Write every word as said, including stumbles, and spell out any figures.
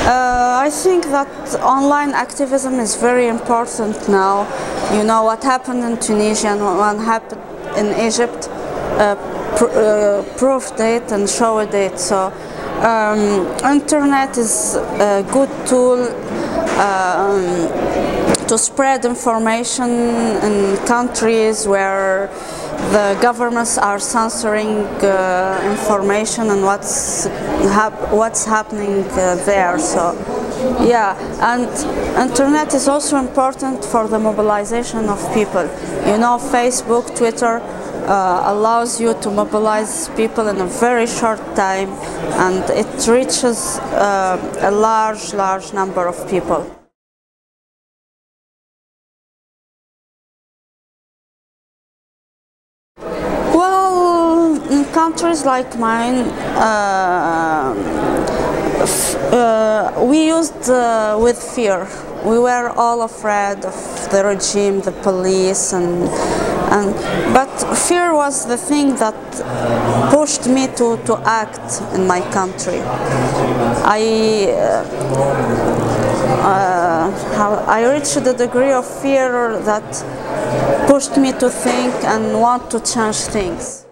Uh, I think that online activism is very important now. You know what happened in Tunisia and what happened in Egypt, uh, pr uh, proof date and show date. So um, internet is a good tool um, to spread information in countries where the governments are censoring uh, information and what's hap what's happening uh, there. So, yeah, and internet is also important for the mobilization of people. You know, Facebook, Twitter uh, allows you to mobilize people in a very short time, and it reaches uh, a large, large number of people. In countries like mine, uh, uh, we used uh, with fear. We were all afraid of the regime, the police, and and. But fear was the thing that pushed me to to act in my country. I. Uh, uh, I reached the degree of fear that pushed me to think and want to change things.